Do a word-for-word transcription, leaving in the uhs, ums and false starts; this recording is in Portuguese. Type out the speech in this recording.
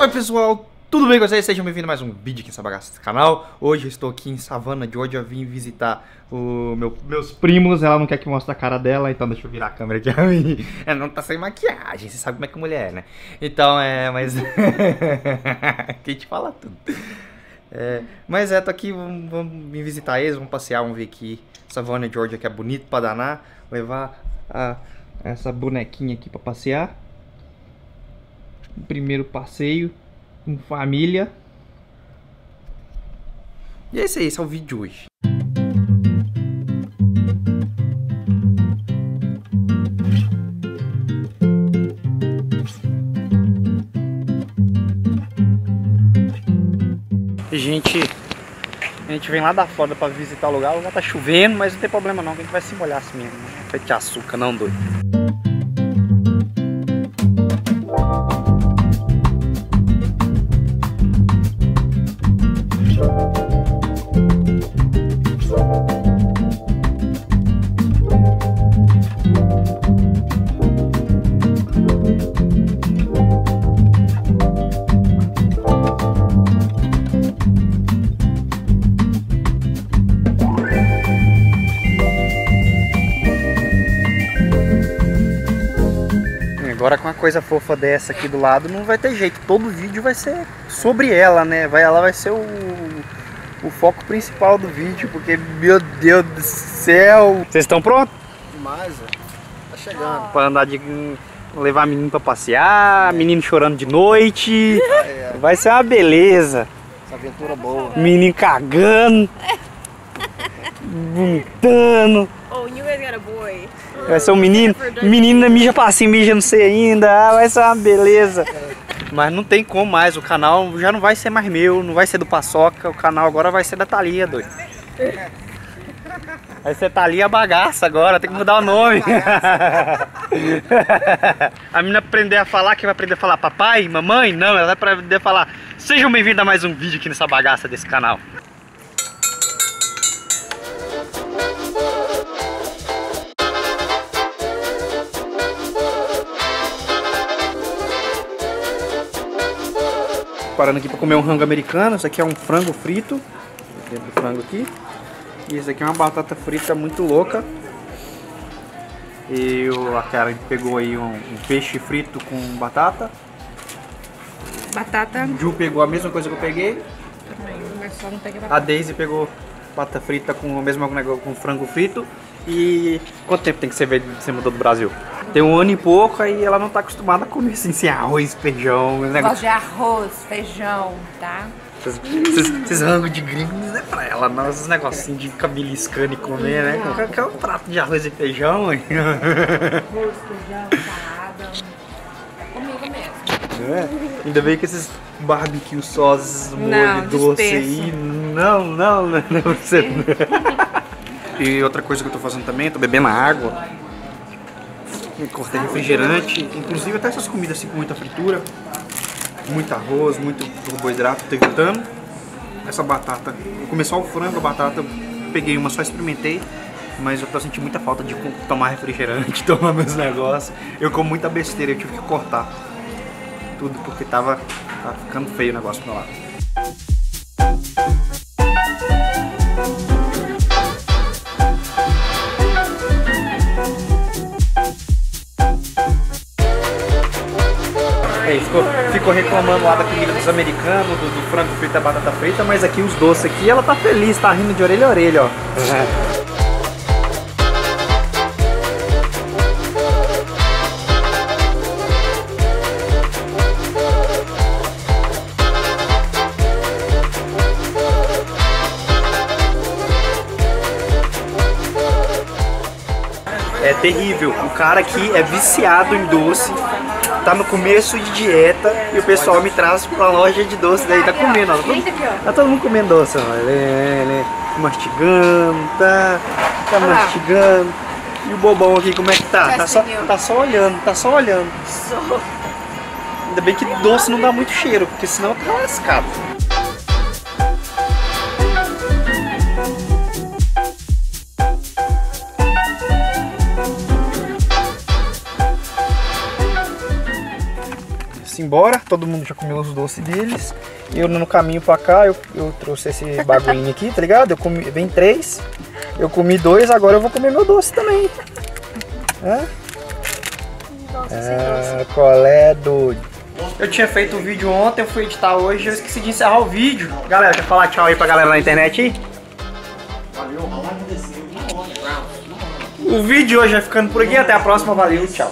Oi pessoal, tudo bem com vocês? Sejam bem-vindos a mais um vídeo aqui nessa bagaça desse canal. Hoje eu estou aqui em Savannah, Georgia, vim visitar o meu, meus primos. Ela não quer que eu mostre a cara dela, então deixa eu virar a câmera aqui. Ela não tá sem maquiagem, você sabe como é que mulher é, né? Então é, mas... Quem te fala tudo. É, mas é, tô aqui, vamos, vamos me visitar eles, vamos passear, vamos ver aqui Savannah, Georgia, que é bonito pra danar. Vou levar a, essa bonequinha aqui pra passear. Primeiro passeio com família. E é isso aí, esse é o vídeo de hoje. E gente, a gente vem lá da Flórida para visitar o lugar. O lugar tá chovendo, mas não tem problema não, que a gente vai se molhar assim mesmo. Não é de açúcar não, doido. Agora com uma coisa fofa dessa aqui do lado não vai ter jeito, todo vídeo vai ser sobre ela, né? Vai, ela vai ser o, o foco principal do vídeo, porque meu Deus do céu! Vocês estão prontos? Demais, tá chegando. Ah. Pra andar de... levar menino pra passear, é. Menino chorando de noite, é, é. Vai ser uma beleza. Essa aventura boa. Menino cagando, vomitando. Oh, you guys got a boy. Vai ser um menino, menina mija pra cima, mija não sei ainda, ah, vai ser uma beleza. Mas não tem como mais, o canal já não vai ser mais meu, não vai ser do Paçoca, o canal agora vai ser da Thalia, doido. Vai ser Thalia Bagaça agora, tem que mudar o nome. A menina aprender a falar, quem vai aprender a falar? Papai? Mamãe? Não, ela vai aprender a falar. Sejam bem-vindos a mais um vídeo aqui nessa bagaça desse canal. Parando aqui para comer um rango americano. Isso aqui é um frango frito, dentro do frango aqui. E isso aqui é uma batata frita muito louca. E o, a cara pegou aí um, um peixe frito com batata. Batata. O Ju pegou a mesma coisa que eu peguei. Mas só não peguei batata. A Daisy pegou batata frita com o mesmo negócio, com frango frito. E quanto tempo tem que você ver que você mudou do Brasil? Tem um ano e pouco, aí ela não tá acostumada a comer assim, sem arroz, feijão... Eu gosto de arroz, feijão, tá? Esses rangos de gringo não é pra ela, não. Esses negocinhos de ficar beliscando e comer, né? Qualquer um prato de arroz e feijão, hein? Arroz, feijão, salada... É comigo mesmo. É? Ainda bem que esses barbecue sauce, molho doce aí... Não, não, não é pra você não. E outra coisa que eu tô fazendo também, tô bebendo água. Cortei refrigerante, inclusive até essas comidas assim com muita fritura, muito arroz, muito carboidrato, tô evitando. Essa batata, começou o frango, a batata, eu peguei uma, só experimentei, mas eu tô sentindo muita falta de tomar refrigerante, tomar meus negócios. Eu como muita besteira, eu tive que cortar tudo porque tava, tava ficando feio o negócio pra lá. Ficou, ficou reclamando lá da comida dos americanos, do, do frango frito e da batata frita, mas aqui os doces aqui, ela tá feliz, tá rindo de orelha a orelha, ó. É terrível, o cara aqui é viciado em doce. Tá no começo de dieta e o pessoal me traz pra loja de doce, daí tá comendo, ó, tá, todo, tá todo mundo comendo doce, ó, né, né, mastigando, tá, tá mastigando, e o bobão aqui como é que tá? Tá só, tá só olhando, tá só olhando, ainda bem que doce não dá muito cheiro, porque senão tá lascado. fosse embora, todo mundo já comeu os doces deles. Eu no caminho pra cá, eu, eu trouxe esse bagulhinho aqui, tá ligado? Eu comi, vem três, eu comi dois, agora eu vou comer meu doce também. Hã? Nossa, é, doce. Qual é, doido? Eu tinha feito o vídeo ontem, eu fui editar hoje, eu esqueci de encerrar o vídeo. Galera, deixa eu falar tchau aí pra galera na internet aí. Valeu, o vídeo de hoje vai ficando por aqui, até a próxima, valeu, tchau.